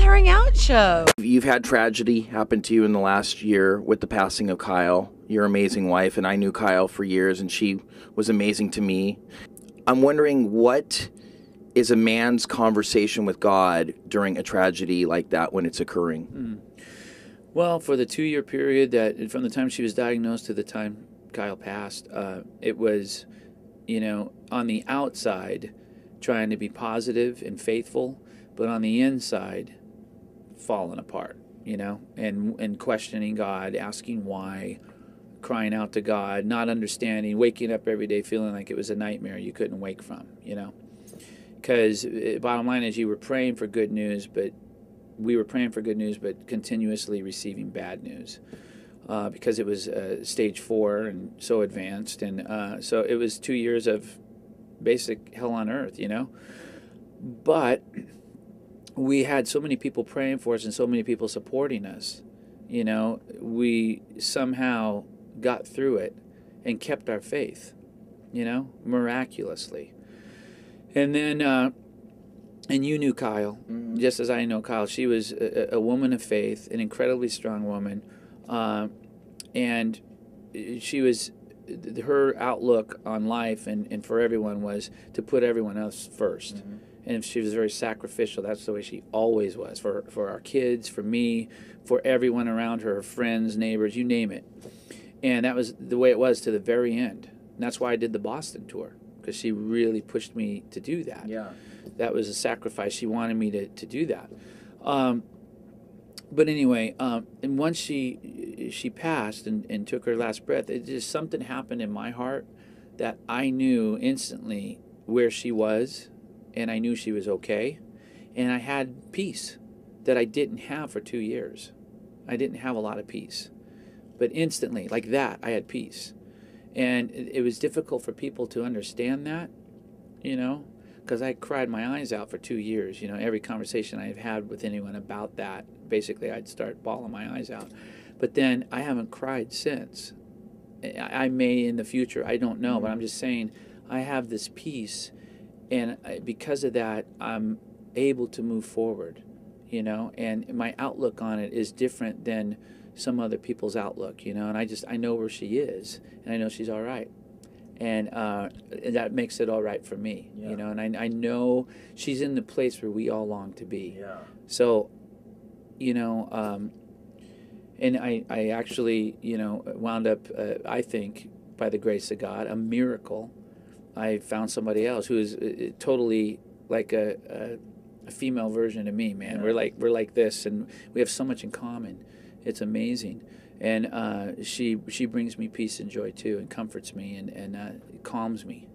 blaring out show. You've had tragedy happen to you in the last year with the passing of Kyle, your amazing wife, and I knew Kyle for years, and she was amazing to me. I'm wondering, what is a man's conversation with God during a tragedy like that when it's occurring? Well, for the 2-year period that from the time she was diagnosed to the time Kyle passed, it was, you know, on the outside trying to be positive and faithful, but on the inside falling apart, you know, and questioning God, asking why, crying out to God, not understanding, waking up every day feeling like it was a nightmare you couldn't wake from, you know. Because bottom line is, you were praying for good news, but we were praying for good news, but continuously receiving bad news because it was stage 4 and so advanced. And so it was 2 years of basic hell on earth, you know. But we had so many people praying for us and so many people supporting us, you know. We somehow got through it and kept our faith, you know, miraculously. And then, and you knew Kyle, just as I know Kyle. She was a woman of faith, an incredibly strong woman, and she was, her outlook on life and for everyone was to put everyone else first. And she was very sacrificial. That's the way she always was, for our kids, for me, for everyone around her, her friends, neighbors, you name it. And that was the way it was to the very end. And that's why I did the Boston tour, because she really pushed me to do that. Yeah, that was a sacrifice. She wanted me to do that. But anyway, and once she passed and took her last breath, it just, something happened in my heart that I knew instantly where she was, and I knew she was okay, and I had peace that I didn't have for 2 years. I didn't have a lot of peace, but instantly, like that, I had peace. And it was difficult for people to understand that, you know, because I cried my eyes out for 2 years. You know, every conversation I've had with anyone about that, basically I'd start bawling my eyes out. But then I haven't cried since. I may in the future, I don't know, but I'm just saying I have this peace, and because of that, I'm able to move forward, you know, and my outlook on it is different than some other people's outlook, you know. And I know where she is, and I know she's all right, and that makes it all right for me, you know. And I know she's in the place where we all long to be. So, you know, and I actually, you know, wound up, I think, by the grace of God, a miracle, I found somebody else who is totally like a female version of me, man. We're like this, and we have so much in common. It's amazing. And she brings me peace and joy too, and comforts me, and calms me,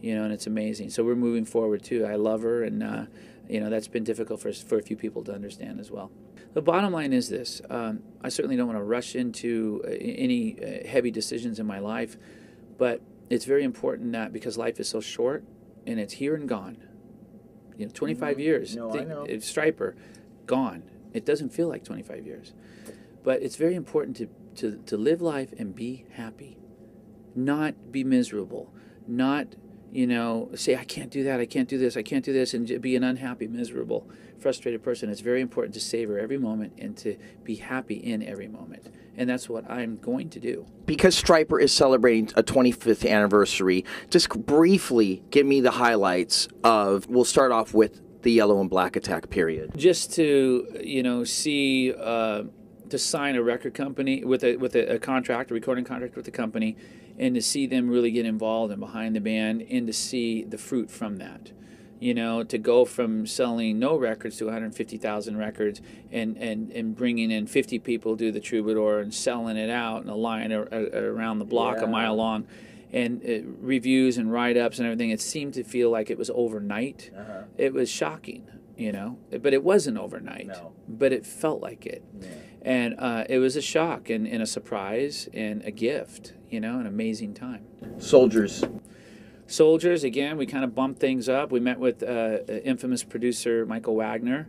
you know, and it's amazing. So we're moving forward too. I love her, and you know, that's been difficult for a few people to understand as well. The bottom line is this. I certainly don't want to rush into any heavy decisions in my life, but it's very important that, because life is so short and it's here and gone. You know, 25 years. No, I know. Stryper, gone. It doesn't feel like 25 years. But it's very important to live life and be happy, not be miserable, not, you know, say, I can't do that, I can't do this, I can't do this, and be an unhappy, miserable, frustrated person. It's very important to savor every moment and to be happy in every moment. And that's what I'm going to do. Because Stryper is celebrating a 25th anniversary, just briefly give me the highlights of, we'll start off with the Yellow and Black Attack period. Just to, you know, see... to sign a record company with a contract, a recording contract with the company, and to see them really get involved and behind the band, and to see the fruit from that, you know, to go from selling no records to 150,000 records, and bringing in 50 people to the Troubadour and selling it out in a line around the block, a mile long, and reviews and write-ups and everything. It seemed to feel like it was overnight. It was shocking, you know, but it wasn't overnight. But it felt like it. And it was a shock, and a surprise, and a gift, you know, an amazing time. Soldiers. Soldiers, again, we kind of bumped things up. We met with infamous producer Michael Wagner.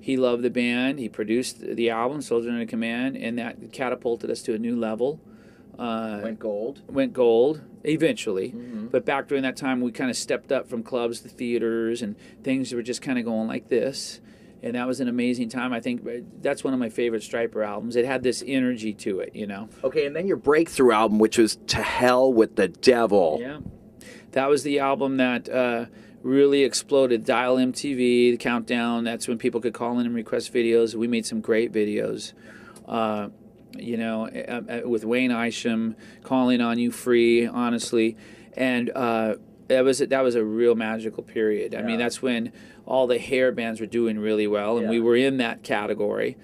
He loved the band. He produced the album, Soldier Under Command, and that catapulted us to a new level. Went gold. Went gold, eventually. But back during that time, we kind of stepped up from clubs to theaters, and things were just kind of going like this. And that was an amazing time. I think that's one of my favorite Stryper albums. It had this energy to it, you know. Okay, and then your breakthrough album, which was To Hell With The Devil. Yeah. That was the album that really exploded. Dial MTV, The Countdown, that's when people could call in and request videos. We made some great videos, you know, with Wayne Isham, Calling On You Free, honestly. And that was a real magical period. Yeah. I mean, that's when all the hair bands were doing really well, and we were in that category.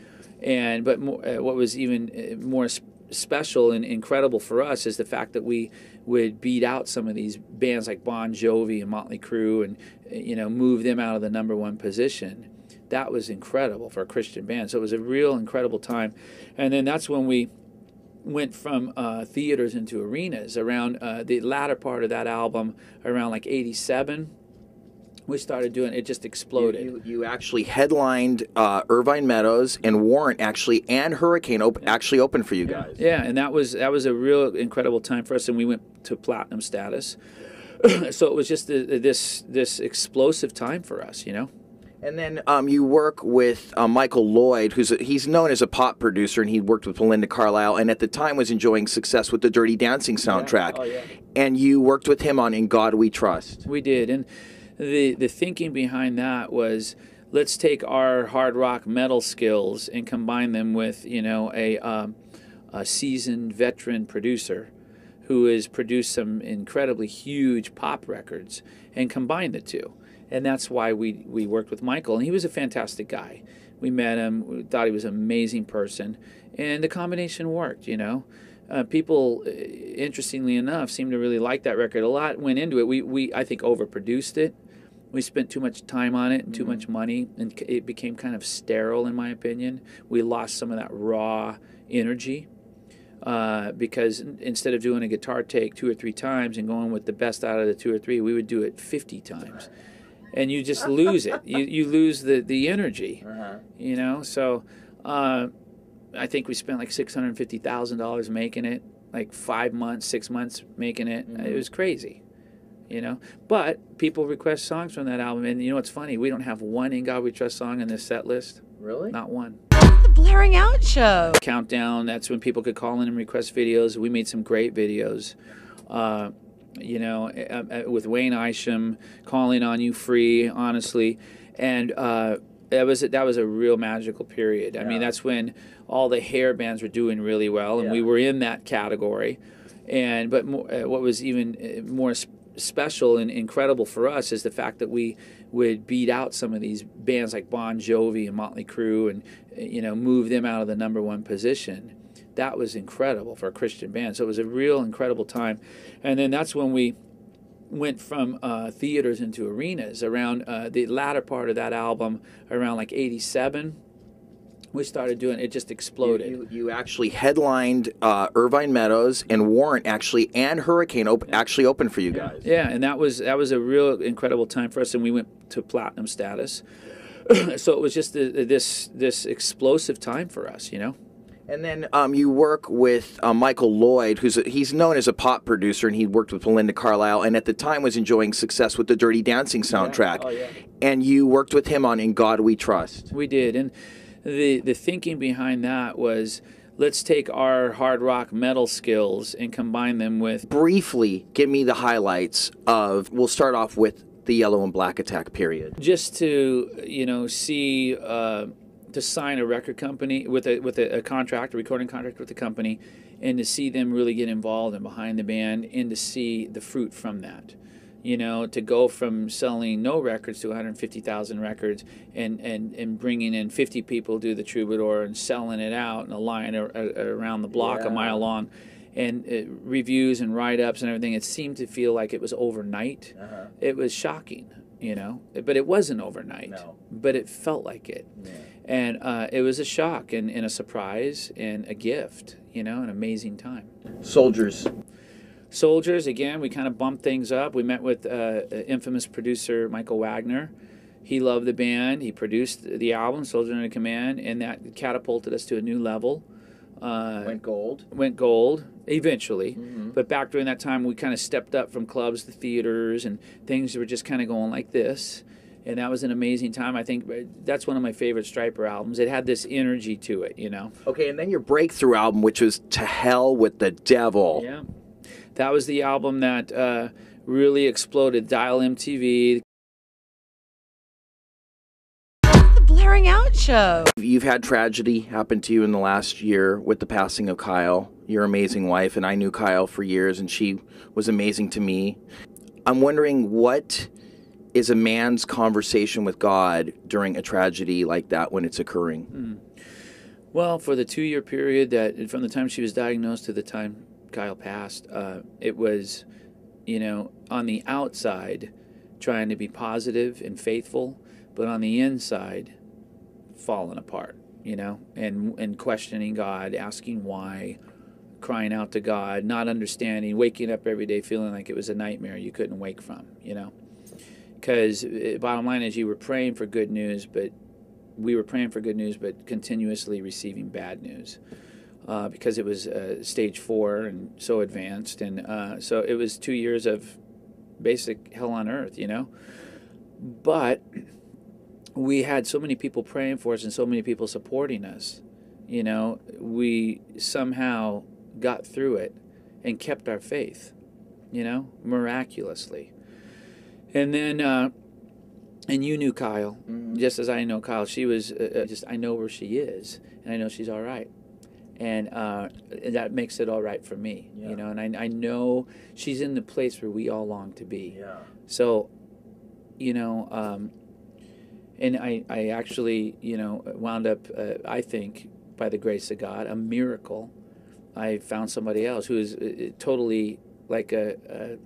And but more, what was even more special and incredible for us is the fact that we would beat out some of these bands like Bon Jovi and Motley Crue, and you know, move them out of the #1 position. That was incredible for a Christian band. So it was a real incredible time. And then that's when we went from theaters into arenas. Around the latter part of that album, around like 87, we started doing it. Just exploded. You actually headlined Irvine Meadows, and Warrant actually, and Hurricane actually opened for you guys. Yeah, and that was a real incredible time for us, and we went to platinum status. So it was just this explosive time for us, you know. And then you work with Michael Lloyd, he's known as a pop producer, and he worked with Belinda Carlisle, and at the time was enjoying success with the Dirty Dancing soundtrack. Yeah. Oh, yeah. And you worked with him on In God We Trust. We did, and the thinking behind that was, let's take our hard rock metal skills and combine them with, you know, a seasoned veteran producer who has produced some incredibly huge pop records, and combine the two. And that's why we worked with Michael. And he was a fantastic guy. We met him. We thought he was an amazing person. And the combination worked, you know. People, interestingly enough, seemed to really like that record. A lot went into it. We I think, overproduced it. We spent too much time on it and too much money. And it became kind of sterile, in my opinion. We lost some of that raw energy. Because instead of doing a guitar take 2 or 3 times and going with the best out of the 2 or 3, we would do it 50 times. And you just lose it. You lose the energy, you know. So I think we spent like $650,000 making it, like 5 months, 6 months making it. It was crazy, you know. But people request songs from that album, and you know what's funny? We don't have one In God We Trust song in this set list. Really? Not one. The Blaring Out Show. Countdown, that's when people could call in and request videos. We made some great videos. You know, with Wayne Isham, Calling On You Free, honestly. And that was a real magical period. Yeah. I mean, that's when all the hair bands were doing really well, and we were in that category. And but more, what was even more special and incredible for us is the fact that we would beat out some of these bands like Bon Jovi and Motley Crue, and you know, move them out of the #1 position. That was incredible for a Christian band. So it was a real incredible time. And then that's when we went from theaters into arenas. Around the latter part of that album, around like 87, we started doing it. Just exploded. You actually headlined Irvine Meadows, and Warrant actually, and Hurricane actually opened for you guys. Yeah, and that was a real incredible time for us, and we went to platinum status. So it was just this explosive time for us, you know. And then you work with Michael Lloyd, he's known as a pop producer, and he worked with Belinda Carlisle, and at the time was enjoying success with the Dirty Dancing soundtrack. Yeah. Oh, yeah. And you worked with him on In God We Trust. We did, and the thinking behind that was, let's take our hard rock metal skills and combine them with... Briefly, give me the highlights of... We'll start off with the Yellow and Black Attack period. Just to, you know, see... to sign a record company with a contract, a recording contract with the company, and to see them really get involved and behind the band, and to see the fruit from that, you know, to go from selling no records to 150,000 records, and bringing in 50 people to the Troubadour and selling it out in a line around the block, a mile long, and reviews and write-ups and everything. It seemed to feel like it was overnight. It was shocking. You know, but it wasn't overnight, but it felt like it. Yeah. And it was a shock and a surprise and a gift, you know, an amazing time. Soldiers. Soldiers, again, we kind of bumped things up. We met with infamous producer Michael Wagner. He loved the band. He produced the album, Soldier Under Command, and that catapulted us to a new level. Went gold. Went gold, eventually. But back during that time, we kind of stepped up from clubs to theaters, and things were just kind of going like this. And that was an amazing time. I think that's one of my favorite Stryper albums. It had this energy to it, you know. Okay, and then your breakthrough album, which was To Hell With The Devil. Yeah. That was the album that really exploded. Dial MTV. The Blaring Out Show. You've had tragedy happen to you in the last year with the passing of Kyle, your amazing wife, and I knew Kyle for years, and she was amazing to me. I'm wondering what is a man's conversation with God during a tragedy like that when it's occurring? Mm. Well, for the two-year period that from the time she was diagnosed to the time Kyle passed, it was, you know, on the outside trying to be positive and faithful, but on the inside falling apart, you know, and questioning God, asking why, crying out to God, not understanding, waking up every day feeling like it was a nightmare you couldn't wake from, you know. Because bottom line is you were praying for good news, but we were praying for good news, but continuously receiving bad news because it was stage 4 and so advanced. And so it was 2 years of basic hell on earth, you know. But we had so many people praying for us and so many people supporting us, you know. We somehow got through it and kept our faith, you know, miraculously. And then, and you knew Kyle, just as I know Kyle. She was I know where she is, and I know she's all right. And that makes it all right for me, yeah. You know, and I know she's in the place where we all long to be. Yeah. So, you know, and I actually, you know, wound up, I think, by the grace of God, a miracle. I found somebody else who is totally like a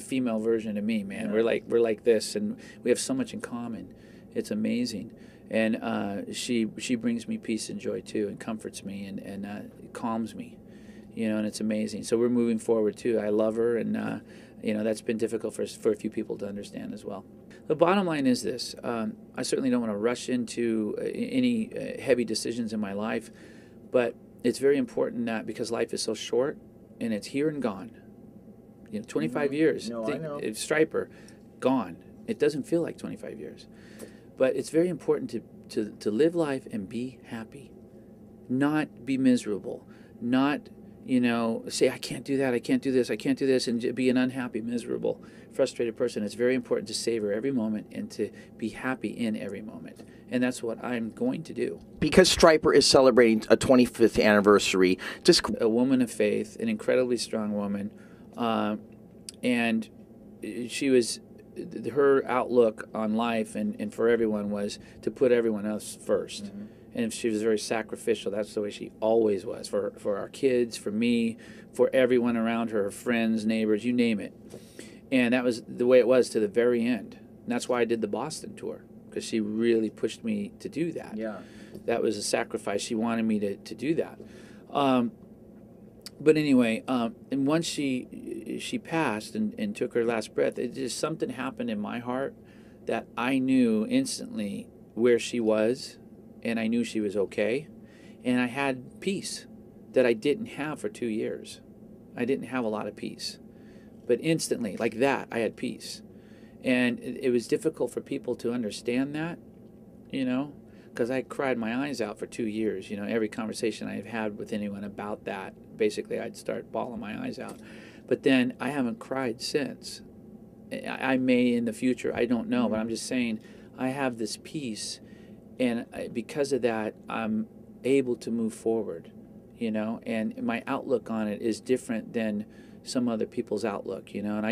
female version of me, man. Yeah. We're like this, and we have so much in common. It's amazing. And she brings me peace and joy too, and comforts me, and calms me, you know. And it's amazing. So we're moving forward too. I love her, and you know, that's been difficult for a few people to understand as well. The bottom line is this: I certainly don't want to rush into any heavy decisions in my life, but it's very important that, because life is so short and it's here and gone. You know, 25 years. No, I know. Stryper, gone. It doesn't feel like 25 years. But it's very important to live life and be happy. Not be miserable. Not, you know, say, I can't do that, I can't do this, I can't do this, and be an unhappy, miserable, frustrated person. It's very important to savor every moment and to be happy in every moment. And that's what I'm going to do. Because Stryper is celebrating a 25th anniversary. Just a woman of faith, an incredibly strong woman. And she was, her outlook on life and for everyone was to put everyone else first. Mm-hmm. And she was very sacrificial. That's the way she always was, for our kids, for me, for everyone around her, friends, neighbors, you name it. And that was the way it was to the very end. And that's why I did the Boston tour, because she really pushed me to do that. Yeah. That was a sacrifice. She wanted me to do that. But anyway, and once she passed and took her last breath, it just, something happened in my heart that I knew instantly where she was, and I knew she was okay, and I had peace that I didn't have for 2 years. I didn't have a lot of peace, but instantly, like that, I had peace. And it was difficult for people to understand that, you know, because I cried my eyes out for 2 years. You know, every conversation I've had with anyone about that, basically I'd start bawling my eyes out. But then I haven't cried since. I may in the future, I don't know, but I'm just saying I have this peace, and because of that, I'm able to move forward, you know, and my outlook on it is different than some other people's outlook, you know. And I